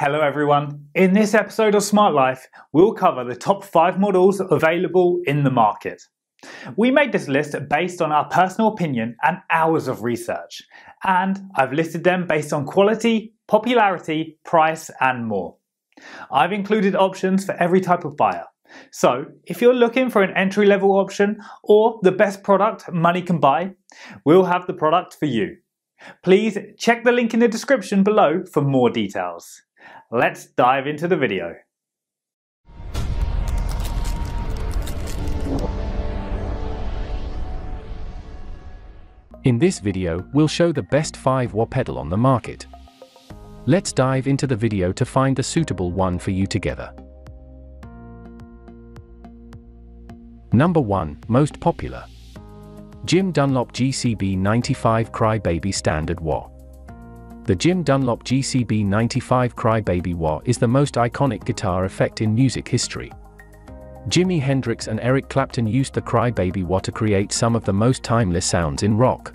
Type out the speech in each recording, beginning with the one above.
Hello everyone. In this episode of Smart Life, we'll cover the top 5 models available in the market. We made this list based on our personal opinion and hours of research, and I've listed them based on quality, popularity, price and more. I've included options for every type of buyer. So if you're looking for an entry-level option or the best product money can buy, we'll have the product for you. Please check the link in the description below for more details. Let's dive into the video. In this video, we'll show the best 5 wah pedal on the market. Let's dive into the video to find the suitable one for you together. Number 1, most popular. Jim Dunlop GCB95 Crybaby Standard Wah. The Jim Dunlop GCB95 Crybaby Wah is the most iconic guitar effect in music history. Jimi Hendrix and Eric Clapton used the Crybaby Wah to create some of the most timeless sounds in rock.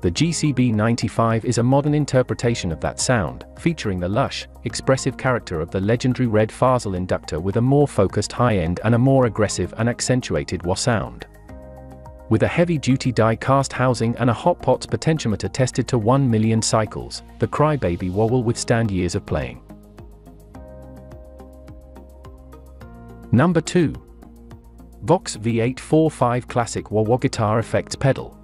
The GCB95 is a modern interpretation of that sound, featuring the lush, expressive character of the legendary red Fazel inductor with a more focused high-end and a more aggressive and accentuated wah sound. With a heavy-duty die-cast housing and a Hot Pots potentiometer tested to 1 million cycles, the Crybaby Wah will withstand years of playing. Number 2. VOX V845 Classic Wah Wah Guitar Effects Pedal.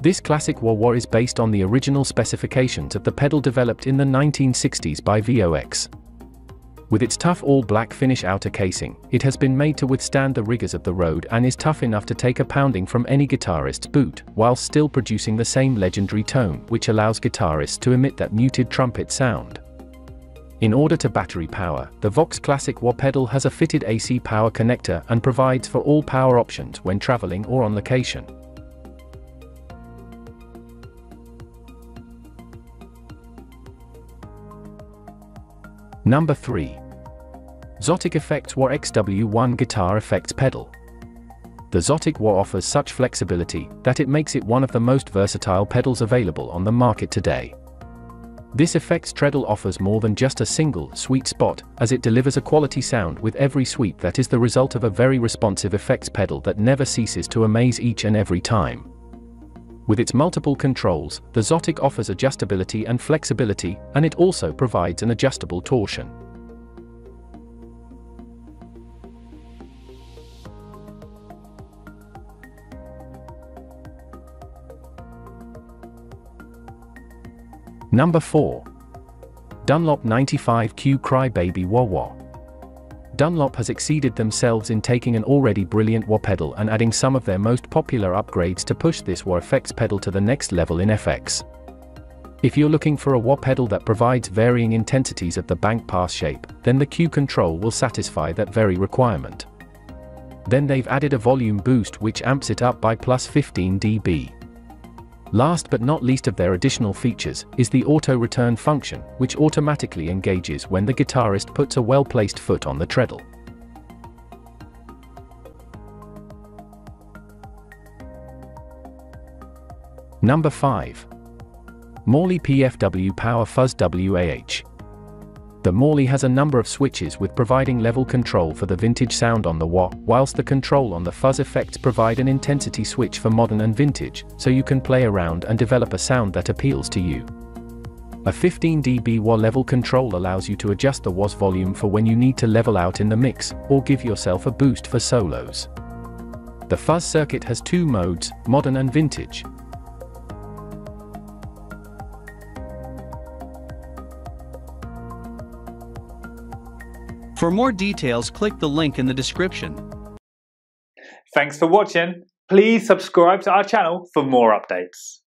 This classic wah wah is based on the original specifications of the pedal developed in the 1960s by VOX. With its tough all-black finish outer casing, it has been made to withstand the rigors of the road and is tough enough to take a pounding from any guitarist's boot, while still producing the same legendary tone, which allows guitarists to emit that muted trumpet sound. In order to battery power, the VOX Classic Wah pedal has a fitted AC power connector and provides for all power options when traveling or on location. Number 3. Xotic Effects Wah XW-1 Guitar Effects Pedal. The Xotic Wah offers such flexibility that it makes it one of the most versatile pedals available on the market today. This effects treadle offers more than just a single, sweet spot, as it delivers a quality sound with every sweep that is the result of a very responsive effects pedal that never ceases to amaze each and every time. With its multiple controls, the Xotic offers adjustability and flexibility, and it also provides an adjustable torsion. Number 4. Dunlop 95Q Crybaby Wah Wah. Dunlop has exceeded themselves in taking an already brilliant wah pedal and adding some of their most popular upgrades to push this wah effects pedal to the next level in FX. If you're looking for a wah pedal that provides varying intensities of the bank pass shape, then the Q control will satisfy that very requirement. Then they've added a volume boost which amps it up by plus 15 dB. Last but not least of their additional features is the auto return function, which automatically engages when the guitarist puts a well-placed foot on the treadle. Number 5. Morley PFW Power Fuzz WAH. The Morley has a number of switches with providing level control for the vintage sound on the wah, whilst the control on the fuzz effects provide an intensity switch for modern and vintage, so you can play around and develop a sound that appeals to you. A 15 dB wah level control allows you to adjust the wah's volume for when you need to level out in the mix, or give yourself a boost for solos. The fuzz circuit has 2 modes, modern and vintage. For more details, click the link in the description. Thanks for watching. Please subscribe to our channel for more updates.